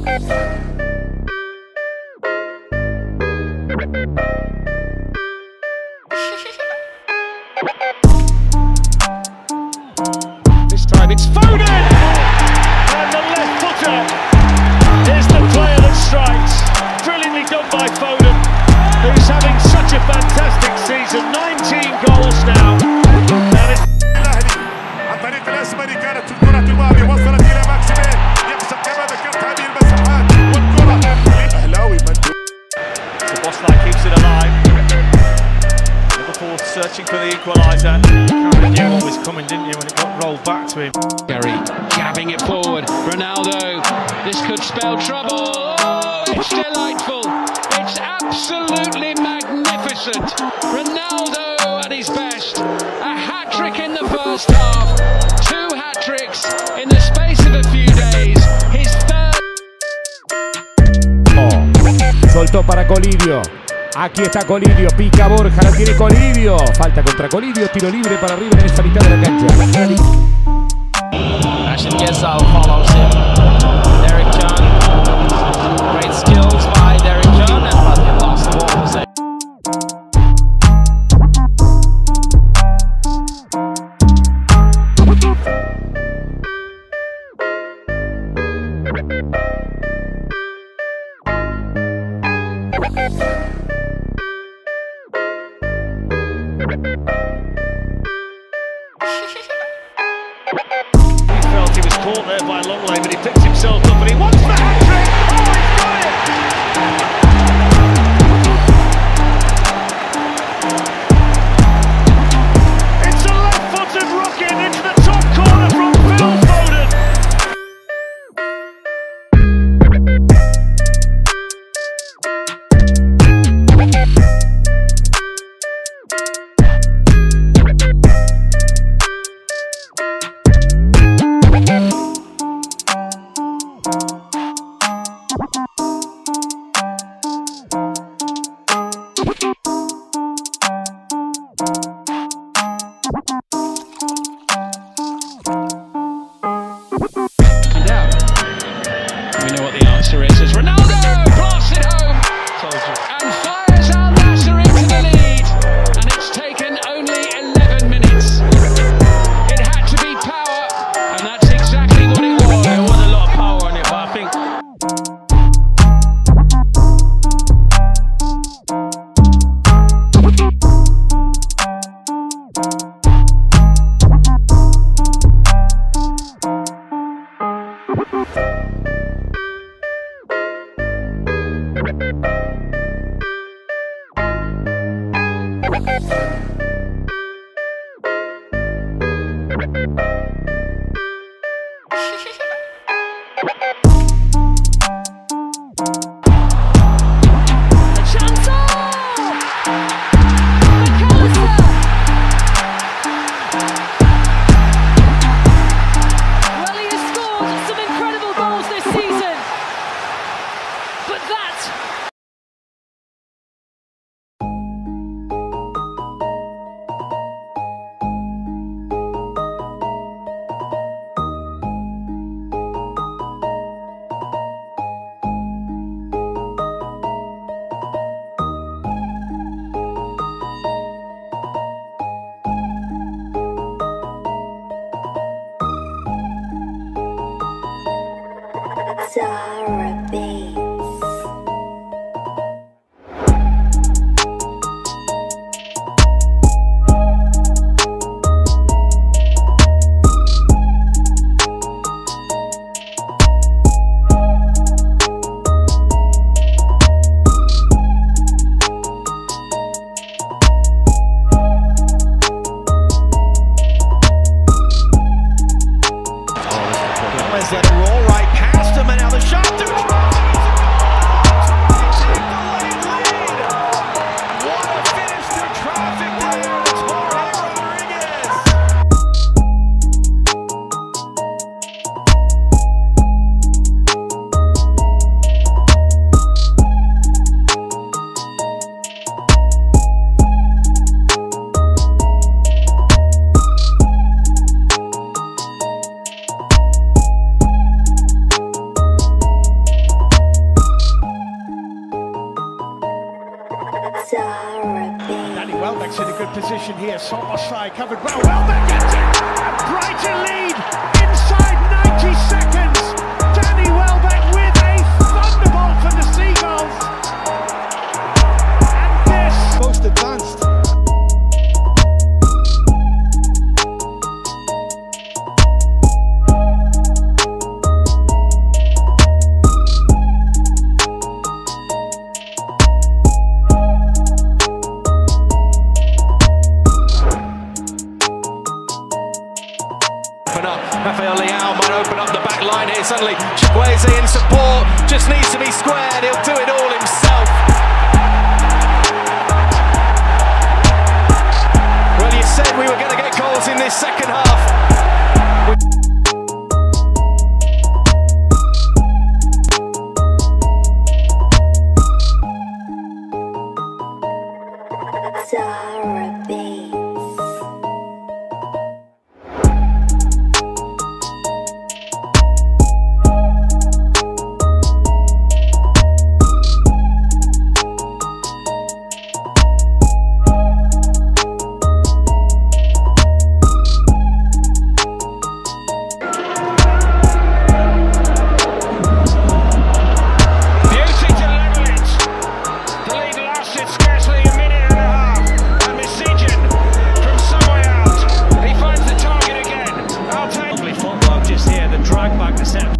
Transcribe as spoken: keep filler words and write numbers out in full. This time it's Foden! And the left footer is the player that strikes. Brilliantly done by Foden, who's having such a fantastic season. nineteen goals now. Searching for the equaliser. It was coming, didn't you, when it got rolled back to him. Gary jabbing it forward. Ronaldo. This could spell trouble. Oh, it's delightful. It's absolutely magnificent. Ronaldo at his best. A hat-trick in the first half. Two hat-tricks in the space of a few days. His third. Oh, soltó para Colidio. Aquí está Colidio, pica Borja, la tiene Colidio. Falta contra Colidio, tiro libre para River en esta mitad de la cancha. Ashton Gessal follows him. Derek John. Great skills by Derek John, but he lost the ball possession. He felt he was caught there by Longley, but he picked himself up and he wants the hat-trick! Oh, he's got it! It's a left-footed rocket into the top corner from Phil Foden! Is Ronaldo blasts it home and fires Al Nasser into the lead, and it's taken only eleven minutes. It had to be power, and that's exactly what it was. There was a lot of power on it, but I think Zara B. possession here. Solskjaer covered well. Welbeck gets it! And Brighton lead inside ninety seconds. Danny Welbeck with a thunderbolt from the Seagulls. And this most advanced. Up. Rafael Leao might open up the back line here suddenly. Chukwueze in support, just needs to be squared, he'll do it all himself. Well, you said we were going to get goals in this second half. Back to set.